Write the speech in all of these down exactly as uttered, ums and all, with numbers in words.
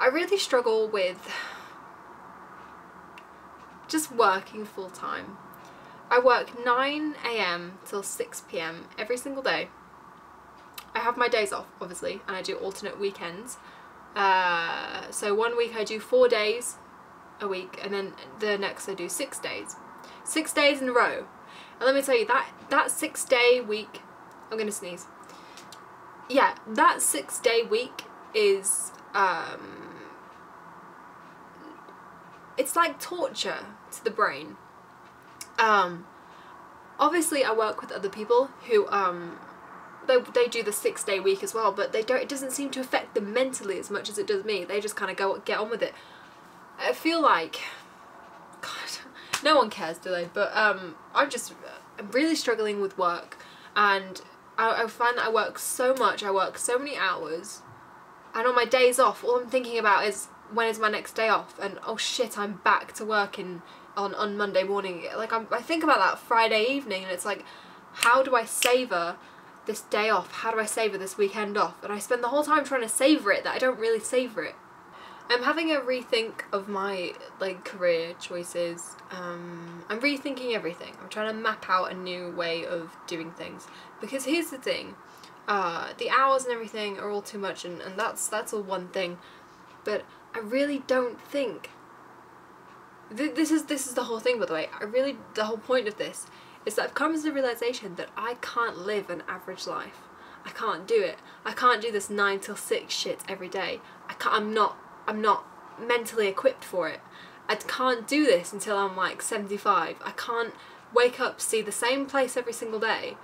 I really struggle with just working full time. I work nine A M till six P M every single day. I have my days off, obviously, and I do alternate weekends. Uh, so one week I do four days a week, and then the next I do six days. Six days in a row. And let me tell you, that, that six day week, I'm gonna sneeze. Yeah, that six day week is, um, it's like torture to the brain. Um, obviously I work with other people who, um, They, they do the six day week as well, but they don't, it doesn't seem to affect them mentally as much as it does me. They just kind of go get on with it. I feel like, God, no one cares, do they? But um, I'm just I'm really struggling with work, and I, I find that I work so much, I work so many hours, and on my days off all I'm thinking about is when is my next day off, and oh shit, I'm back to work in, on, on Monday morning. Like I'm, I think about that Friday evening, and it's like, how do I savour this day off? How do I savour this weekend off? And I spend the whole time trying to savour it, that I don't really savour it. I'm having a rethink of my like career choices. Um, I'm rethinking everything. I'm trying to map out a new way of doing things, because here's the thing, uh, the hours and everything are all too much, and, and that's that's all one thing, but I really don't think, th this is this is the whole thing, by the way, I really, the whole point of this is that I've come to the realisation that I can't live an average life. I can't do it. I can't do this nine till six shit every day. I can't, I'm not, I'm not mentally equipped for it. I can't do this until I'm like seventy-five. I can't wake up, see the same place every single day,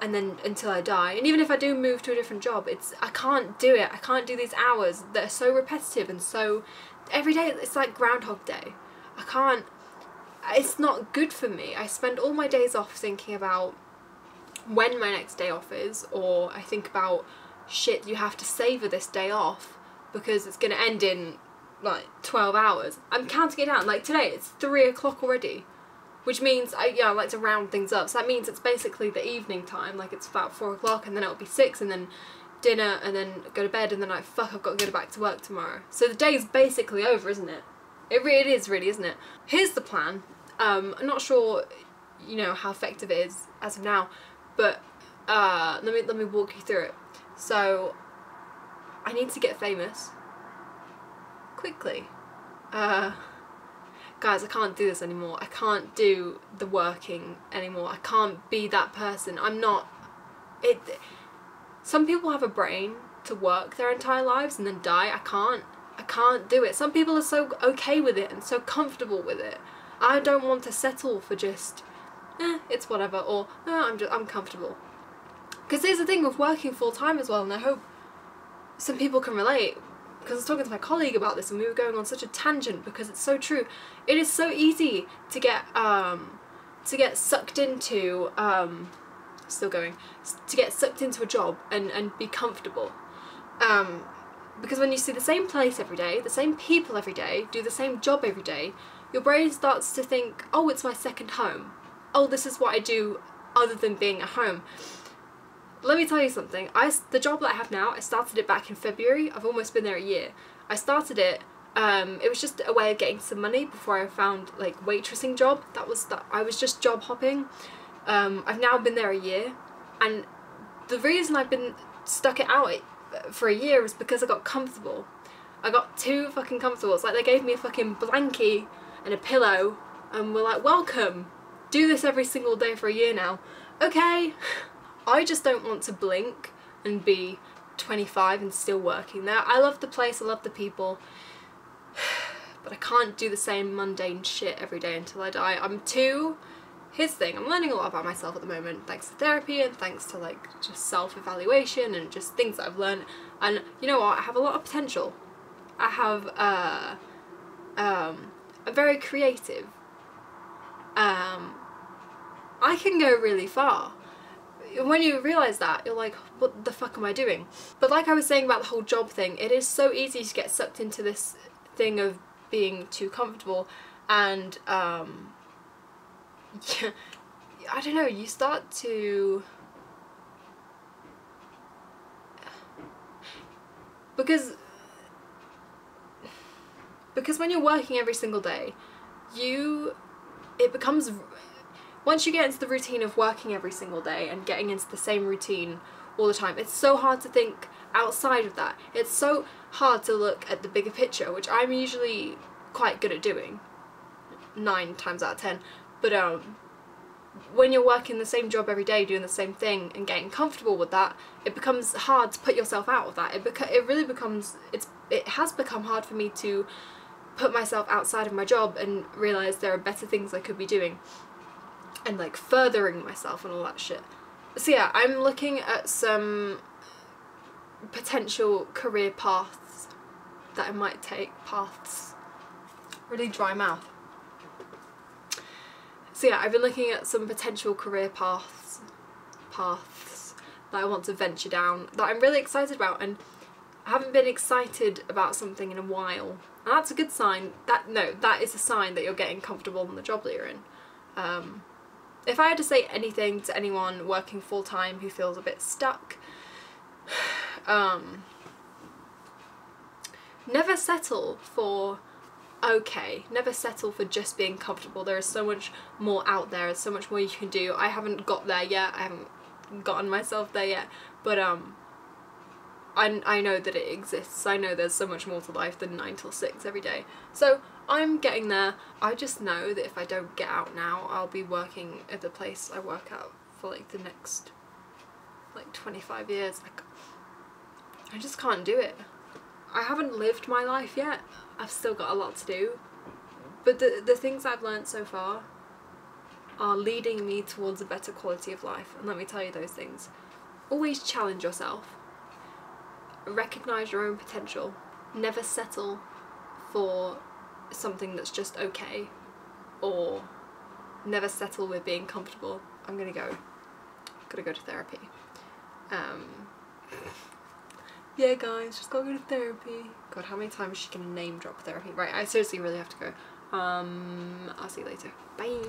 and then until I die. And even if I do move to a different job, it's, I can't do it. I can't do these hours that are so repetitive, and so every day it's like Groundhog Day. I can't. It's not good for me. I spend all my days off thinking about when my next day off is, or I think about, shit, you have to savour this day off because it's going to end in like twelve hours. I'm counting it down. Like today it's three o'clock already, which means, I, yeah, I like to round things up, so that means it's basically the evening time, like it's about four o'clock, and then it'll be six, and then dinner, and then go to bed, and then like, fuck, I've got to go back to work tomorrow. So the day's basically over, isn't it? It really is, really, isn't it? Here's the plan. Um, I'm not sure, you know, how effective it is as of now, but uh, let me let me walk you through it. So, I need to get famous quickly. Uh, guys, I can't do this anymore. I can't do the working anymore. I can't be that person. I'm not. It. Some people have a brain to work their entire lives and then die. I can't. I can't do it. Some people are so okay with it and so comfortable with it. I don't want to settle for just, eh, it's whatever, or eh, I'm just, I'm comfortable. Because here's the thing with working full time as well, and I hope some people can relate, because I was talking to my colleague about this and we were going on such a tangent, because it's so true. It is so easy to get, um, to get sucked into, um, still going, to get sucked into a job and, and be comfortable. Um, because when you see the same place every day, the same people every day, do the same job every day, your brain starts to think, oh, it's my second home. Oh, this is what I do other than being at home. Let me tell you something. I, the job that I have now, I started it back in February. I've almost been there a year. I started it, um, it was just a way of getting some money before I found like waitressing job. That was that I was just job hopping. Um, I've now been there a year. And the reason I've been stuck it out for a year is because I got comfortable. I got too fucking comfortable. It's like they gave me a fucking blankie and a pillow and we're like, welcome, do this every single day for a year now. Okay. I just don't want to blink and be twenty-five and still working there. I love the place, I love the people, but I can't do the same mundane shit every day until I die. I'm too, here's the thing, I'm learning a lot about myself at the moment, thanks to therapy and thanks to like just self-evaluation and just things that I've learned, and you know what, I have a lot of potential. I have uh, um, I'm very creative. Um, I can go really far. When you realise that, you're like, what the fuck am I doing? But like I was saying about the whole job thing, it is so easy to get sucked into this thing of being too comfortable, and um, yeah, I don't know, you start to... Because because when you're working every single day, you, it becomes, once you get into the routine of working every single day and getting into the same routine all the time, it's so hard to think outside of that. It's so hard to look at the bigger picture, which I'm usually quite good at doing, nine times out of ten, but um, when you're working the same job every day, doing the same thing and getting comfortable with that, it becomes hard to put yourself out of that. It beca it really becomes, it's, it has become hard for me to put myself outside of my job and realise there are better things I could be doing and like furthering myself and all that shit. So yeah, I'm looking at some potential career paths that I might take. Paths. Really dry mouth. So yeah, I've been looking at some potential career paths, paths that I want to venture down, that I'm really excited about, and I haven't been excited about something in a while. And that's a good sign. That no, that is a sign that you're getting comfortable in the job that you're in. Um, if I had to say anything to anyone working full-time who feels a bit stuck, um, never settle for okay, never settle for just being comfortable. There is so much more out there, there's so much more you can do. I haven't got there yet, I haven't gotten myself there yet, but um, I, I know that it exists. I know there's so much more to life than nine till six every day. So I'm getting there. I just know that if I don't get out now, I'll be working at the place I work at for like the next like twenty-five years. Like, I just can't do it. I haven't lived my life yet. I've still got a lot to do, but the, the things I've learned so far are leading me towards a better quality of life, and let me tell you those things. Always challenge yourself. Recognise your own potential. Never settle for something that's just okay, or never settle with being comfortable. I'm gonna go. Gotta go to therapy. Um, yeah guys, just gotta go to therapy. God, how many times is she gonna name drop therapy? Right, I seriously really have to go. Um, I'll see you later. Bye!